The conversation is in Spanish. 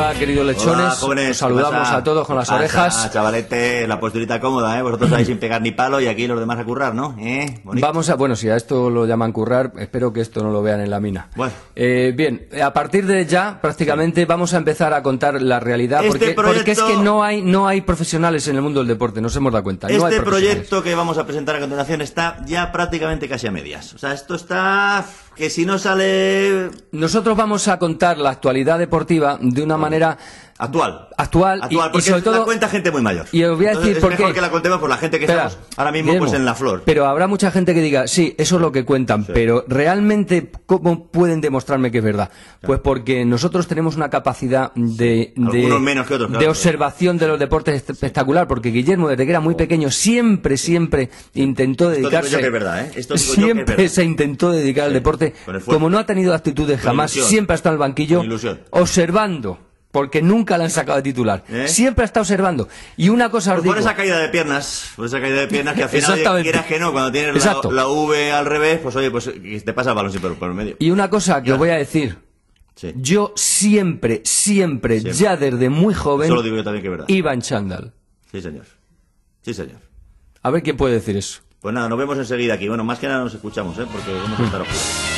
Hola, queridos lechones. Hola, jóvenes. Os saludamos a todos con las orejas. Ah, chavalete, la posturita cómoda, ¿eh? Vosotros ahí sin pegar ni palo y aquí los demás a currar, ¿no? Bonito. Vamos a... Bueno, si a esto lo llaman currar, espero que esto no lo vean en la mina. Bueno. Bien, a partir de ya, prácticamente, vamos a empezar a contar la realidad, porque es que no hay profesionales en el mundo del deporte, nos hemos dado cuenta. Este proyecto que vamos a presentar a continuación está ya prácticamente casi a medias. O sea, esto está... que si no sale... Nosotros vamos a contar la actualidad deportiva de una manera... Actual, porque sobre todo la cuenta gente muy mayor. Y os voy a decir por qué. Es mejor que la contemos por la gente que estamos ahora mismo, pues, en la flor. Pero habrá mucha gente que diga, sí, eso es lo que cuentan, pero realmente, ¿cómo pueden demostrarme que es verdad? Pues porque nosotros tenemos una capacidad de observación de los deportes espectacular, porque Guillermo, desde que era muy pequeño, siempre intentó dedicarse... Esto digo yo que es verdad, ¿eh? Esto digo yo que es verdad. Se intentó dedicar al deporte, como no ha tenido actitudes jamás, siempre ha estado en el banquillo, observando... Porque nunca la han sacado de titular. Siempre está observando. Y una cosa os digo... Por esa caída de piernas que al final, quieras que no, cuando tienes la V al revés, pues oye, pues te pasa el balón siempre por el medio. Y una cosa que os voy a decir. Sí. Yo siempre, ya desde muy joven... Eso lo digo yo también, que es verdad. Iba en chándal. Sí, señor. Sí, señor. A ver quién puede decir eso. Pues nada, nos vemos enseguida aquí. Bueno, más que nada nos escuchamos, ¿eh? Porque vamos a estar oscuros.